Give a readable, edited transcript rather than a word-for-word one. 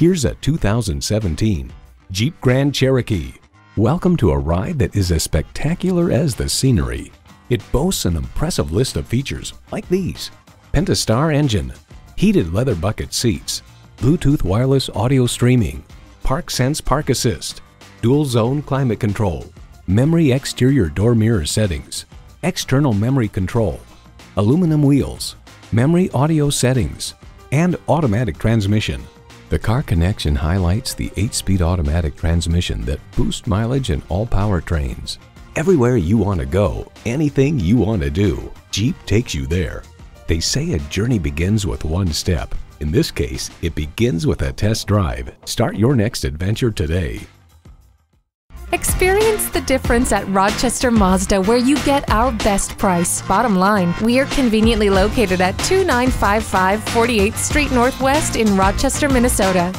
Here's a 2017 Jeep Grand Cherokee. Welcome to a ride that is as spectacular as the scenery. It boasts an impressive list of features like these: Pentastar engine, heated leather bucket seats, Bluetooth wireless audio streaming, ParkSense Park Assist, dual zone climate control, memory exterior door mirror settings, external memory control, aluminum wheels, memory audio settings, and automatic transmission. The Car Connection highlights the 8-speed automatic transmission that boosts mileage in all powertrains. Everywhere you want to go, anything you want to do, Jeep takes you there. They say a journey begins with one step. In this case, it begins with a test drive. Start your next adventure today. Experience the difference at Rochester Mazda, where you get our best price. Bottom line, we are conveniently located at 2955 48th Street Northwest in Rochester, Minnesota.